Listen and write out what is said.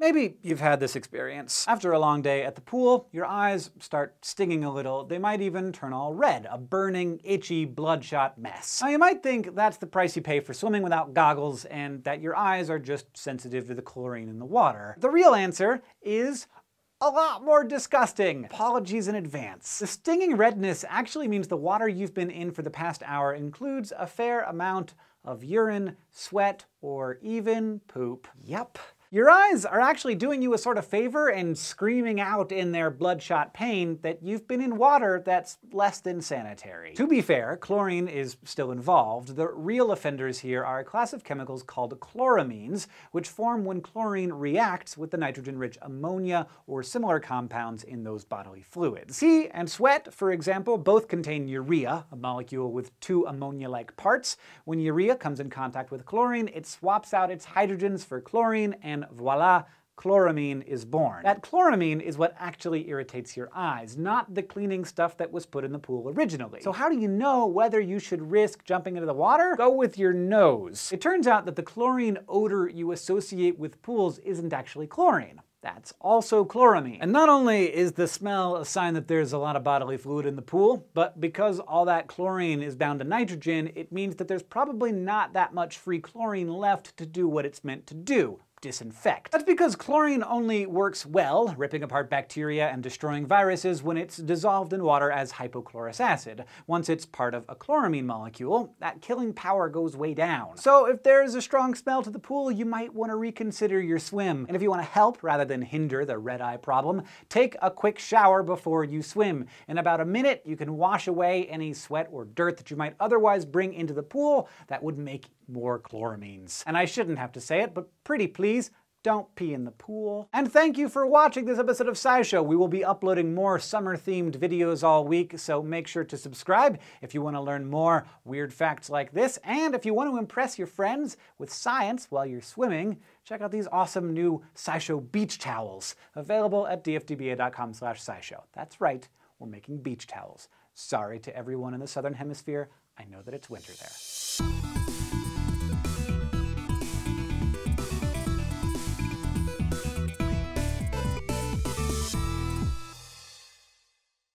Maybe you've had this experience. After a long day at the pool, your eyes start stinging a little. They might even turn all red, a burning, itchy, bloodshot mess. Now you might think that's the price you pay for swimming without goggles and that your eyes are just sensitive to the chlorine in the water. The real answer is a lot more disgusting. Apologies in advance. The stinging redness actually means the water you've been in for the past hour includes a fair amount of urine, sweat, or even poop. Yep. Your eyes are actually doing you a sort of favor and screaming out in their bloodshot pain that you've been in water that's less than sanitary. To be fair, chlorine is still involved. The real offenders here are a class of chemicals called chloramines, which form when chlorine reacts with the nitrogen-rich ammonia or similar compounds in those bodily fluids. Pee and sweat, for example, both contain urea, a molecule with two ammonia-like parts. When urea comes in contact with chlorine, it swaps out its hydrogens for chlorine, and voila, chloramine is born. That chloramine is what actually irritates your eyes, not the cleaning stuff that was put in the pool originally. So how do you know whether you should risk jumping into the water? Go with your nose. It turns out that the chlorine odor you associate with pools isn't actually chlorine. That's also chloramine. And not only is the smell a sign that there's a lot of bodily fluid in the pool, but because all that chlorine is bound to nitrogen, it means that there's probably not that much free chlorine left to do what it's meant to do. Disinfect. That's because chlorine only works well, ripping apart bacteria and destroying viruses, when it's dissolved in water as hypochlorous acid. Once it's part of a chloramine molecule, that killing power goes way down. So if there's a strong smell to the pool, you might want to reconsider your swim. And if you want to help rather than hinder the red eye problem, take a quick shower before you swim. In about a minute, you can wash away any sweat or dirt that you might otherwise bring into the pool that would make more chloramines. And I shouldn't have to say it, but pretty please, don't pee in the pool. And thank you for watching this episode of SciShow. We will be uploading more summer-themed videos all week, so make sure to subscribe if you want to learn more weird facts like this. And if you want to impress your friends with science while you're swimming, check out these awesome new SciShow beach towels, available at dftba.com/scishow. That's right, we're making beach towels. Sorry to everyone in the Southern Hemisphere. I know that it's winter there.